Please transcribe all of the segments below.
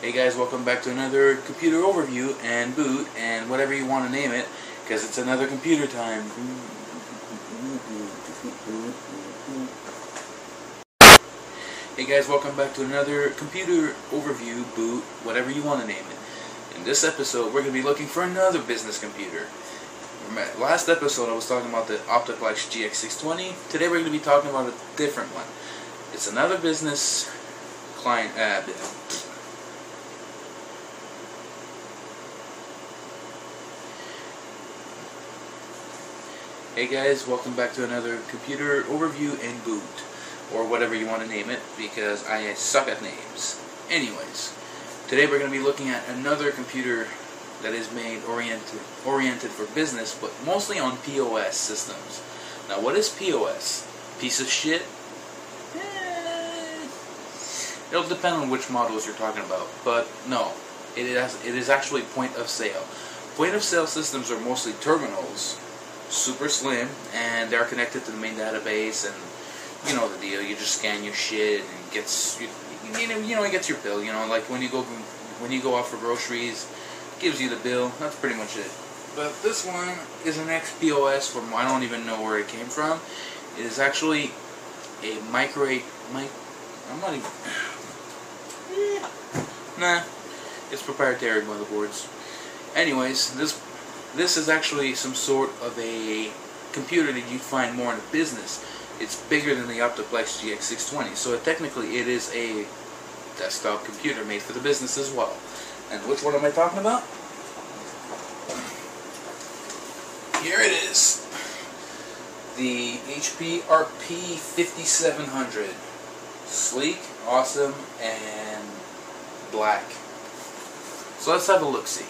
Hey guys, welcome back to another computer overview and boot and whatever you want to name it, because it's another computer time. Hey guys, welcome back to another computer overview, boot, whatever you want to name it. In this episode, we're going to be looking for another business computer. Last episode, I was talking about the Optiplex GX620. Today, we're going to be talking about a different one. It's another business client Hey guys, welcome back to another computer overview and boot, or whatever you want to name it, because I suck at names. Anyways, today we're going to be looking at another computer that is made oriented for business, but mostly on POS systems. Now, what is POS? Piece of shit? It'll depend on which models you're talking about, but no, it is actually point of sale. Point of sale systems are mostly terminals. Super slim, and they're connected to the main database, and you know the deal. You just scan your shit and it gets it gets your bill. You know, like when you go out for groceries, it gives you the bill. That's pretty much it. But this one is an XPOS from I don't even know where it came from. It is actually a it's proprietary motherboards. Anyways, This is actually some sort of a computer that you'd find more in a business. It's bigger than the Optiplex GX620, so technically it is a desktop computer made for the business as well. And which one am I talking about? Here it is. The HP RP5700. Sleek, awesome, and black. So let's have a look-see.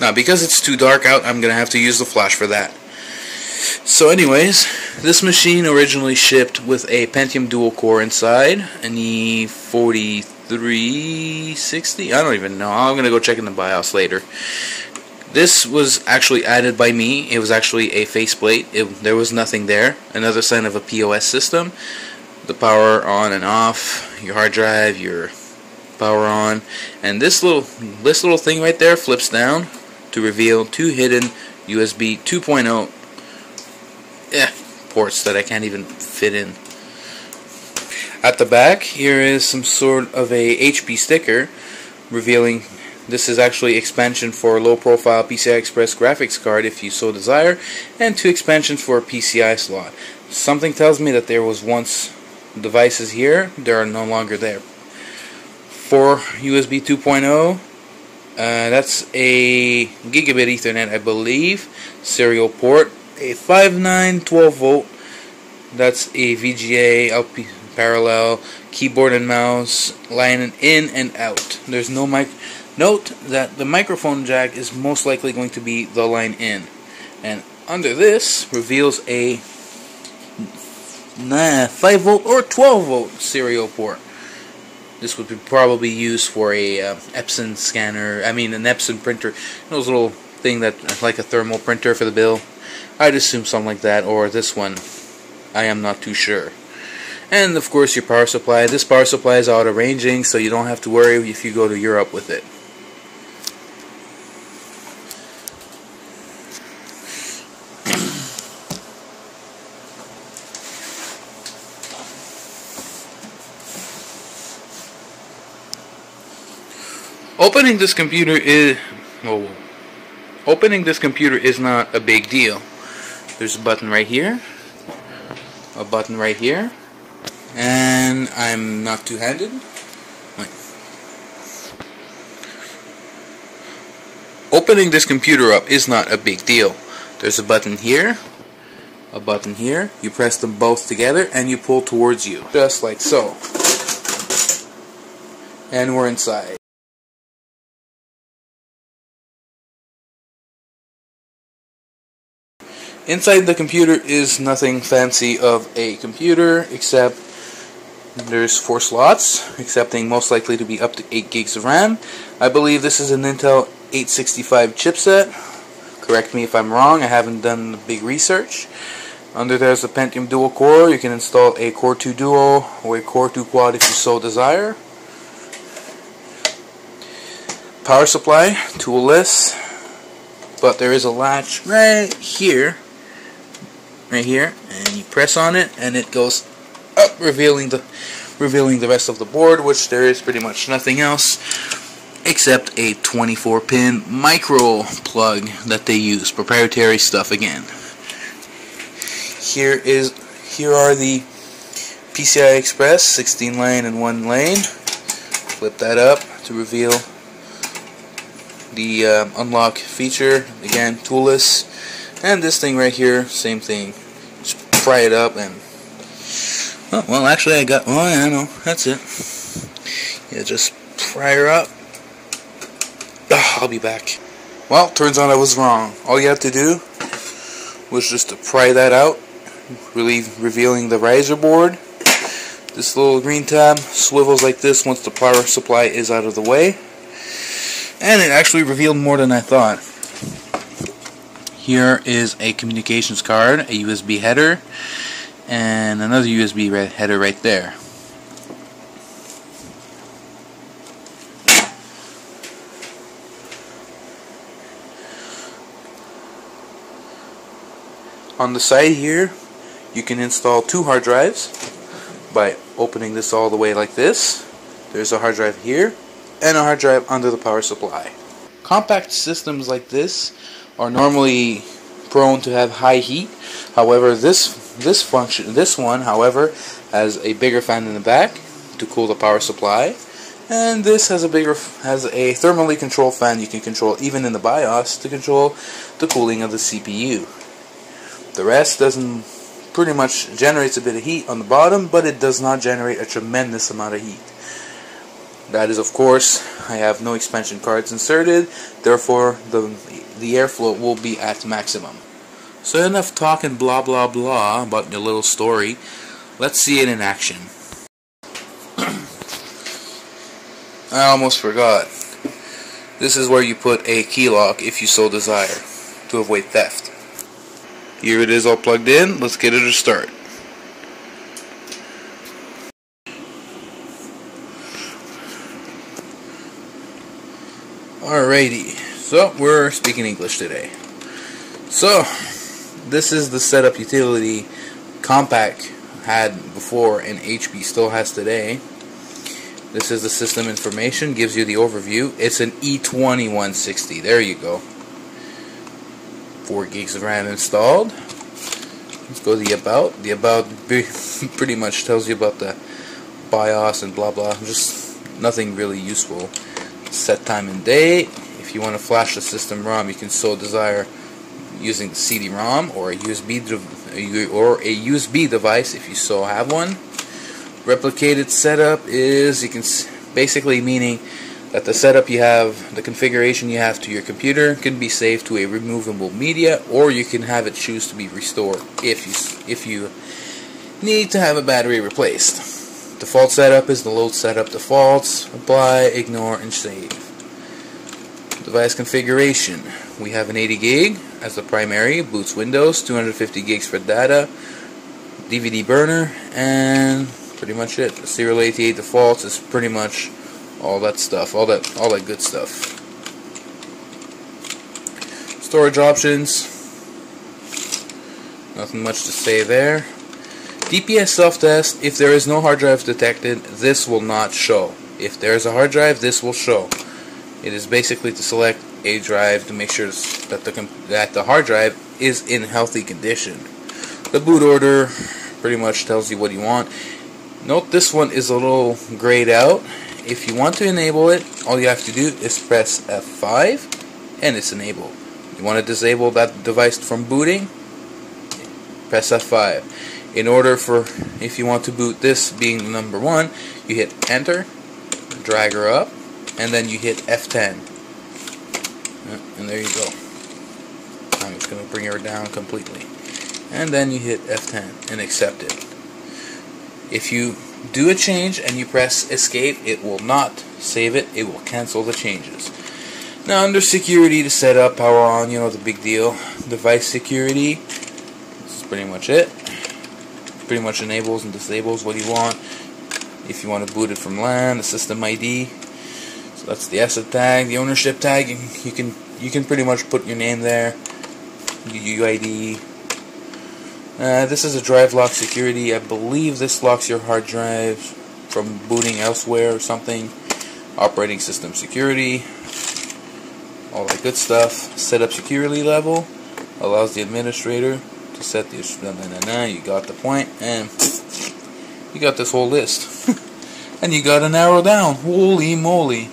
Now, because it's too dark out, I'm going to have to use the flash for that. So anyways, this machine originally shipped with a Pentium dual core inside, an E4360? I don't even know. I'm going to go check in the BIOS later. This was actually added by me. It was actually a faceplate. There was nothing there. Another sign of a POS system. The power on and off, your hard drive, your power on, and this little thing right there flips down to reveal two hidden USB 2.0 ports that I can't even fit in. At the back, here is some sort of a HP sticker revealing this is actually expansion for a low-profile PCI Express graphics card if you so desire, and two expansions for a PCI slot. Something tells me that there was once devices here, they are no longer there. For USB 2.0, that's a gigabit Ethernet, I believe, serial port, a 5.9 12 volt, that's a VGA, LP parallel, keyboard and mouse, line in and out. There's no mic. Note that the microphone jack is most likely going to be the line in. And under this reveals a 5 volt or 12 volt serial port. This would be probably used for a Epson scanner, an Epson printer, those little thing that, like a thermal printer for the bill. I'd assume something like that, or this one. I am not too sure. And of course your power supply. This power supply is auto ranging, so you don't have to worry if you go to Europe with it. Opening this computer is not a big deal. There's a button right here, a button right here, and I'm not two-handed. Opening this computer up is not a big deal. There's a button here, a button here. You press them both together and you pull towards you, just like so. And we're inside. Inside the computer is nothing fancy of a computer, except there's 4 slots, accepting most likely to be up to 8 gigs of RAM. I believe this is an Intel 865 chipset. Correct me if I'm wrong, I haven't done the big research. Under there is the Pentium dual core. You can install a Core 2 Duo or a Core 2 Quad if you so desire. Power supply, toolless, but there is a latch right here, and you press on it and it goes up, revealing the rest of the board, which there is pretty much nothing else except a 24-pin micro plug that they use, proprietary stuff again. Here are the PCI Express, 16 lane and 1 lane. Flip that up to reveal the unlock feature, again toolless. And this thing right here, same thing, just pry it up and oh, well actually I got, oh yeah, I know, that's it. Yeah, just pry her up. Ugh, I'll be back. Well, turns out I was wrong. All you have to do was just to pry that out, really revealing the riser board. This little green tab swivels like this once the power supply is out of the way. And it actually revealed more than I thought. Here is a communications card, a USB header, and another USB header right there. On the side here, you can install two hard drives by opening this all the way like this. There's a hard drive here and a hard drive under the power supply. Compact systems like this are normally prone to have high heat. However, this one, however, has a bigger fan in the back to cool the power supply, and this has a thermally controlled fan you can control even in the BIOS to control the cooling of the CPU. The rest doesn't pretty much generates a bit of heat on the bottom, but it does not generate a tremendous amount of heat. That is, of course, I have no expansion cards inserted, therefore the airflow will be at maximum. So enough talking blah blah blah about your little story. Let's see it in action. I almost forgot. This is where you put a key lock if you so desire to avoid theft. Here it is all plugged in. Let's get it to start. Alrighty, so we're speaking English today. So, this is the setup utility Compaq had before and HP still has today. This is the system information, gives you the overview. It's an E2160, there you go. 4 gigs of RAM installed. Let's go to the about. The about pretty much tells you about the BIOS and blah blah, just nothing really useful. Set time and date. If you want to flash the system ROM, you can so desire using the CD-ROM or a USB device if you so have one. Replicated setup is, you can basically meaning that the setup you have, the configuration you have to your computer can be saved to a removable media, or you can have it choose to be restored if you need to have a battery replaced. Default setup is the load setup defaults, apply, ignore, and save. Device configuration. We have an 80 gig as the primary, boots Windows, 250 gigs for data, DVD burner, and pretty much it. The serial ATA defaults is pretty much all that stuff, all that good stuff. Storage options. Nothing much to say there. DPS self-test, if there is no hard drive detected, this will not show. If there is a hard drive, this will show. It is basically to select a drive to make sure that the hard drive is in healthy condition. The boot order pretty much tells you what you want. Note this one is a little grayed out. If you want to enable it, all you have to do is press F5 and it's enabled. You want to disable that device from booting, press F5. In order for, if you want to boot this being the number one, you hit enter, drag her up, and then you hit F10. And there you go. I'm just going to bring her down completely. And then you hit F10 and accept it. If you do a change and you press escape, it will not save it, it will cancel the changes. Now under security, to set up, power on, you know the big deal. Device security. pretty much it. Pretty much enables and disables what you want. If you want to boot it from LAN, the system ID. So that's the asset tag, the ownership tag. You can pretty much put your name there, your UID. This is a drive lock security. I believe this locks your hard drive from booting elsewhere or something. Operating system security, all that good stuff. Set up security level allows the administrator to set the. You got the point, and you got this whole list, and you got to narrow down. Holy moly!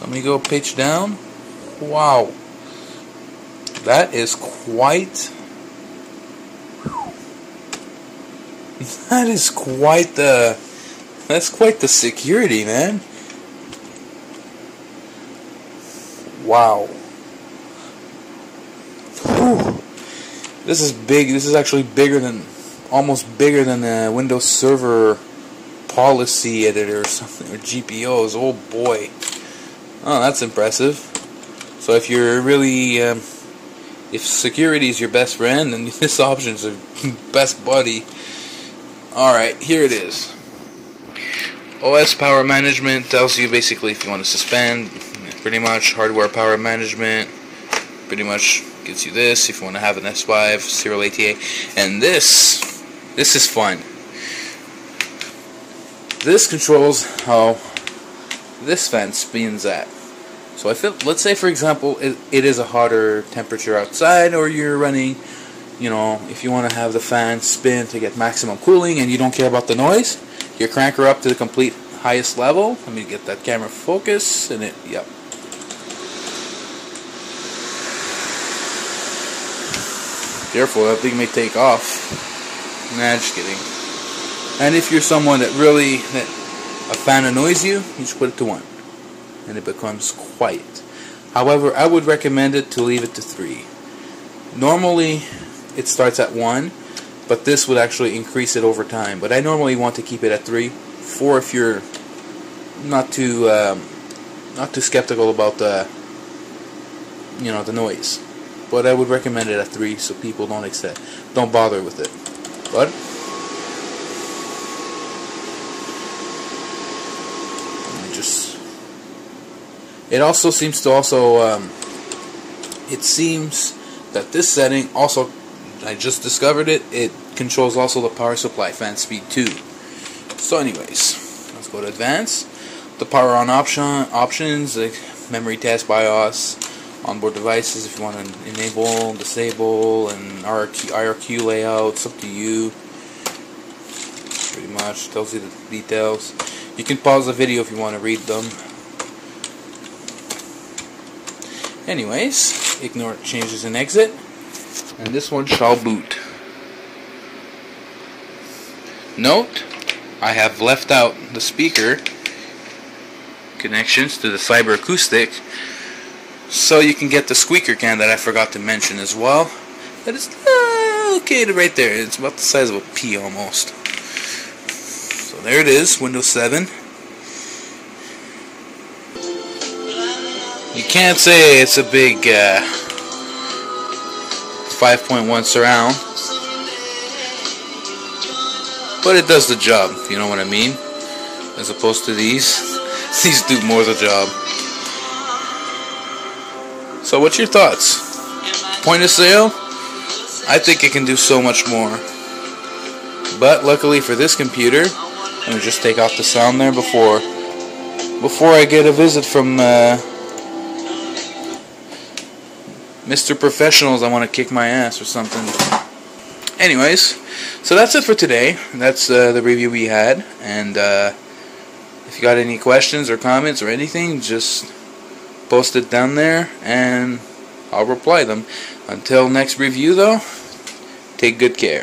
Let me go pitch down. Wow, that is quite. That is quite the. That's quite the security, man. Wow. Whew. This is big. This is actually bigger than, almost bigger than the Windows Server Policy Editor or something, or GPOs. Oh boy. Oh, that's impressive. So if you're really, if security is your best friend, then this option is your best buddy. Alright, here it is. OS power management tells you basically if you want to suspend. Pretty much hardware power management pretty much gives you this if you want to have an S5 serial ATA, and this is fun. This controls how this fan spins at. So if it, let's say for example it is a hotter temperature outside, or you're running, you know, if you want to have the fan spin to get maximum cooling and you don't care about the noise, you crank her up to the complete highest level. Let me get that camera focus and it, yep. Careful, that thing may take off. Nah, just kidding. And if you're someone that really, that a fan annoys you, you just put it to 1. And it becomes quiet. However, I would recommend it to leave it to 3. Normally, it starts at 1, but this would actually increase it over time. But I normally want to keep it at 3. 4 if you're not too skeptical about the, you know, the noise. But I would recommend it at 3 so people don't bother with it. But it also seems to it seems that this setting also, I just discovered it, it controls also the power supply fan speed too. So anyways, let's go to advanced. The power on options, like memory test, BIOS, onboard devices if you want to enable, disable, and IRQ layouts, up to you. Pretty much tells you the details. You can pause the video if you want to read them. Anyways, ignore changes and exit. And this one shall boot. Note, I have left out the speaker connections to the Cyber Acoustic. So you can get the squeaker can that I forgot to mention as well. That is located right there. It's about the size of a pea almost. So there it is, Windows 7. You can't say it's a big 5.1 surround, but it does the job, you know what I mean? As opposed to these. These do more of the job. So what's your thoughts? Point of sale? I think it can do so much more. But luckily for this computer, let me just take off the sound there before I get a visit from Mr. Professionals. I want to kick my ass or something. Anyways, so that's it for today. That's the review we had. And if you got any questions or comments or anything, just post it down there and I'll reply them. Until next review though, take good care.